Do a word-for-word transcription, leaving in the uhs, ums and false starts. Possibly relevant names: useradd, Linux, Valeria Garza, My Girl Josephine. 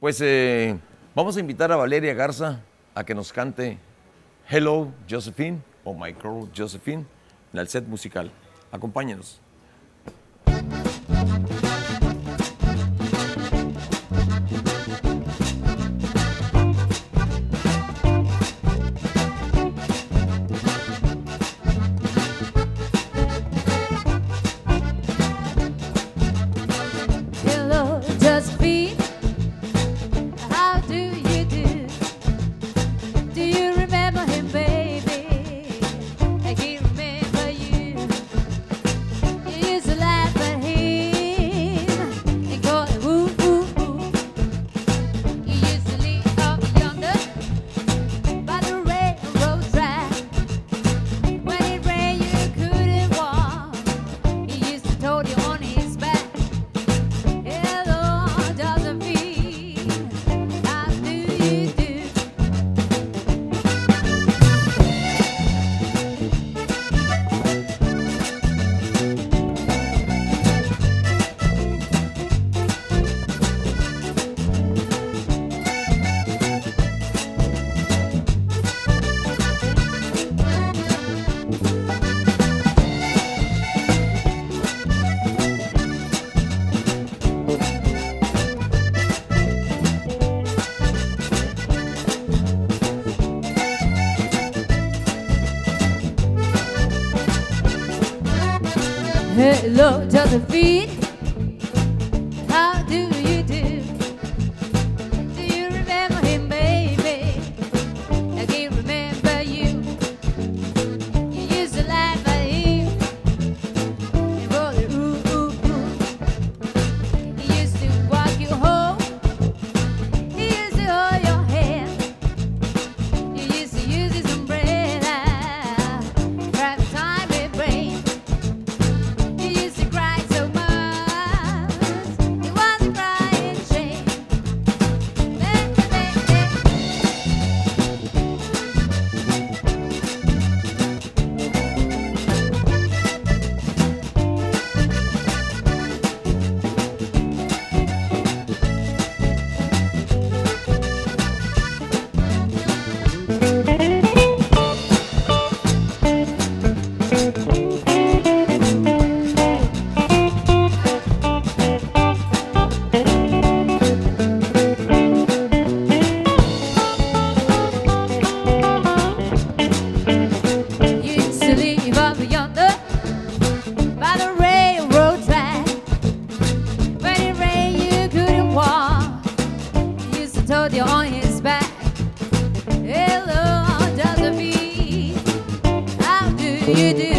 Pues eh, vamos a invitar a Valeria Garza a que nos cante Hello Josephine o My Girl Josephine en el set musical. Acompáñenos. Hello Josephine, how do you do? Do you remember him, baby? I can remember you. You used to laugh at him and call it woo woo woo. You used to live up yonder by the railroad track. When it rained you couldn't walk, he used to tow you on his back. Hello Josephine, how do you do? Hello Josephine, how do you do? Do you remember him, baby? I can remember you. You used to laugh at him and roll it ooh ooh ooh. He used to walk you home. He used to hold your hand. You used to use his umbrella, grab time and brain. He used to cry so much, it was a crying shame. Hey, hey, hey. You used to live over yonder by the railroad track. When it rained you couldn't walk, he used to tow you on his back. Hello Josephine, how do you do?